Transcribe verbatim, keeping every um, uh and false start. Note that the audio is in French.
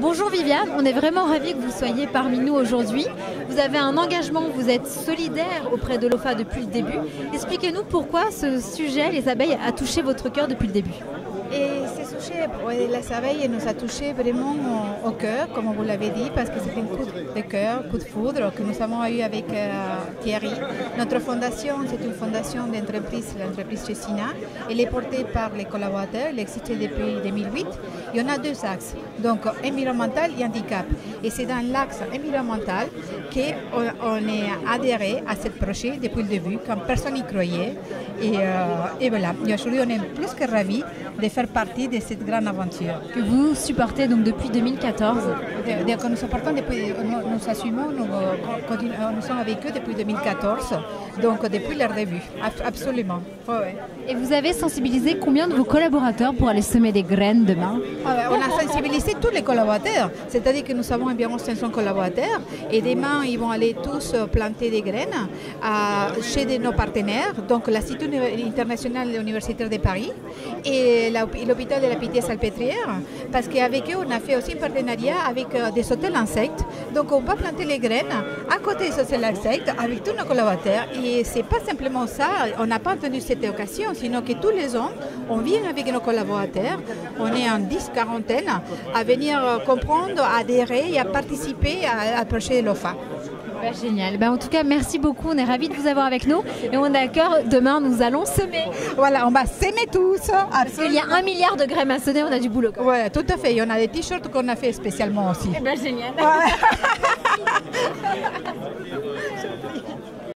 Bonjour Viviane, on est vraiment ravis que vous soyez parmi nous aujourd'hui. Vous avez un engagement, vous êtes solidaire auprès de l'O F A depuis le début. Expliquez-nous pourquoi ce sujet, les abeilles, a touché votre cœur depuis le début. Et ce sujet, les abeilles nous a touché vraiment au, au cœur, comme vous l'avez dit, parce que c'est un coup de cœur, coup de foudre que nous avons eu avec euh, Thierry. Notre fondation, c'est une fondation d'entreprise, l'entreprise Gecina. Elle est portée par les collaborateurs, elle existe depuis deux mille huit. Il y en a deux axes, donc environnemental et handicap. Et c'est dans l'axe environnemental qu'on on est adhéré à ce projet depuis le début, quand personne n'y croyait. Et, euh, et voilà, aujourd'hui on est plus que ravis de faire partie de cette grande aventure. Que vous supportez donc depuis deux mille quatorze. De, de, nous supportons depuis, nous, nous assumons, nous, nous sommes avec eux depuis deux mille quatorze, donc depuis leur début, absolument. Oh, ouais. Et vous avez sensibilisé combien de vos collaborateurs pour aller semer des graines demain? Ah, on a sensibilisé tous les collaborateurs, c'est-à-dire que nous avons environ cinq cents collaborateurs et demain ils vont aller tous planter des graines à, chez de nos partenaires, donc l'Institut international universitaire de Paris et l'Hôpital de la Pitié-Salpêtrière, parce qu'avec eux on a fait aussi un partenariat avec des hôtels insectes, donc on va planter les graines à côté des hôtels insectes avec tous nos collaborateurs. Et c'est pas simplement ça, on n'a pas entendu cette occasion, sinon que tous les ans on vient avec nos collaborateurs, on est en dix quarantaine à venir comprendre, à adhérer et à participer à, à le projet de l'O F A. Bah, génial. Bah, en tout cas, merci beaucoup. On est ravis de vous avoir avec nous. Et on est à cœur, demain, nous allons semer. Voilà, on va semer tous. Parce qu'il y a un milliard de graines à semer, on a du boulot. Voilà, tout à fait. Et on a des t-shirts qu'on a fait spécialement aussi. Bah, génial. Voilà.